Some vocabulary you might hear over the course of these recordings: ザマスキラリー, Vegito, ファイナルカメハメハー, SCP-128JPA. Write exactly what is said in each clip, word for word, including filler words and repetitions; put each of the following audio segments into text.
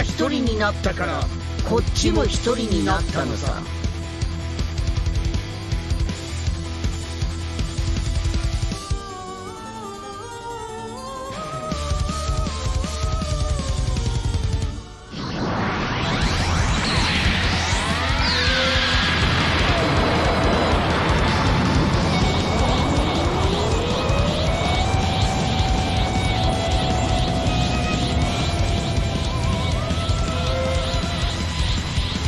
が一人になったからこっちも一人になったのさ。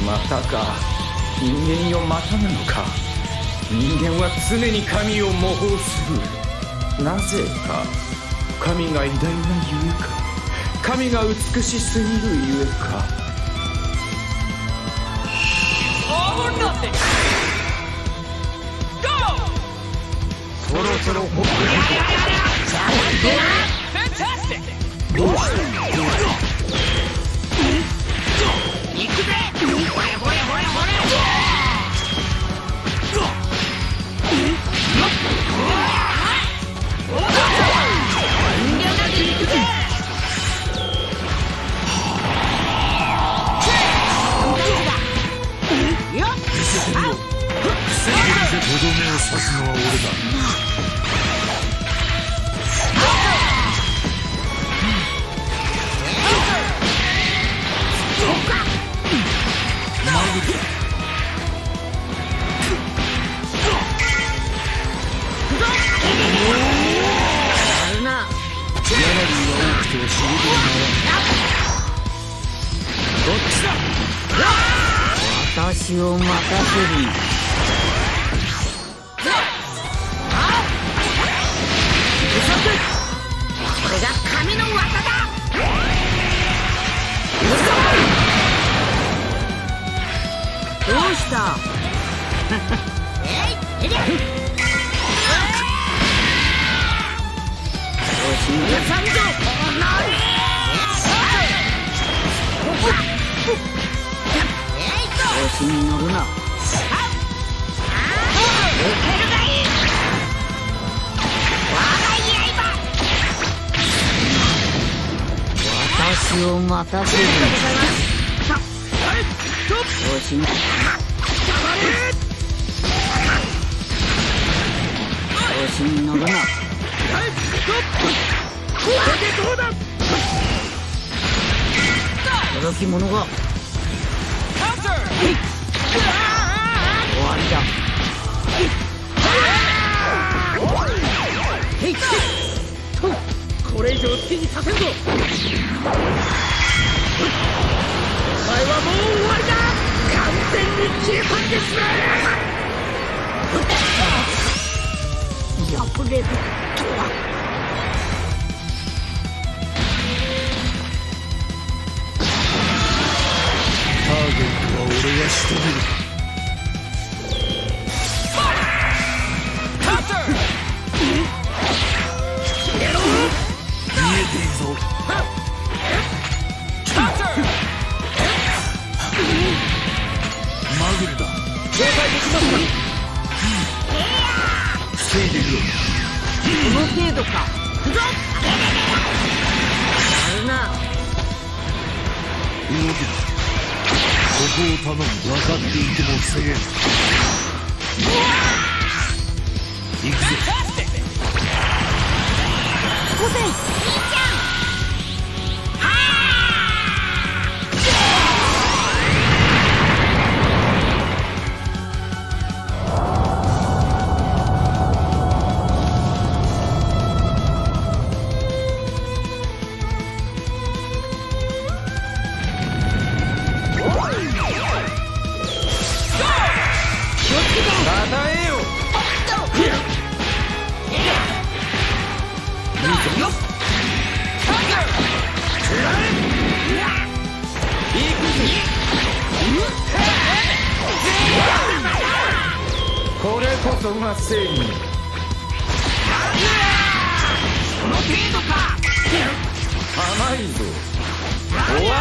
またか、人間よ、またなのか。人間は常に神を模倣する。なぜか神が偉大なゆえか、神が美しすぎるゆえか。そろそろほっとけ。どうしたの？行くぜ！ほれほれほれほれ私を任せる。これが神の技だ。どうした？えい、えりゃ。調子に乗るな。私を待たせる。調子に調子に乗るな。驚き者が。終わりだ。これ以上好きにさせんぞ。お前はもう終わりだ。完全に消えたんですね。やぶれるとは。ターゲットは俺が仕留める。この程度か。あるな。動けた。ここを頼む。分かっていてもせえ。行くぜ。ごめん、兄ちゃん。これこそが正義。この程度か。甘いぞ。終わりだな。そうだ。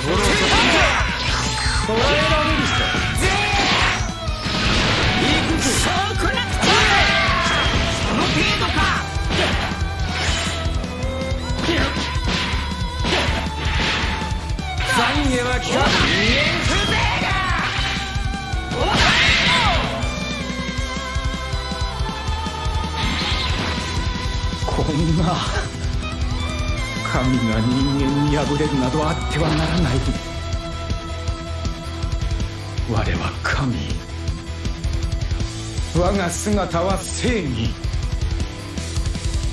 そろそろ捕らえられるか。行くぞ。そうこなくちゃ。この程度か。こんな神が人間に敗れるなどあってはならない。我は神、我が姿は正義、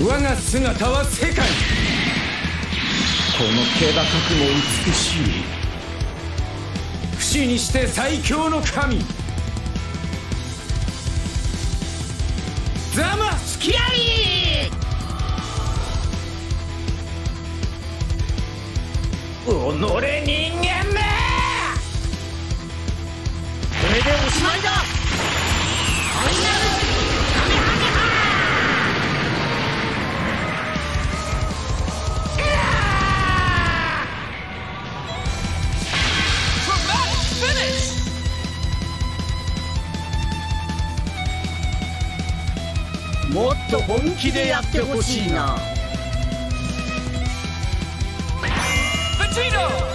我が姿は世界。この気高くも美しい、不死にして最強の神、ザマスキラリー。己人間め、これでおしまいだ。ファイナルカメハメハー。フィニッシュ。もっと本気でやってほしいな。Vegito!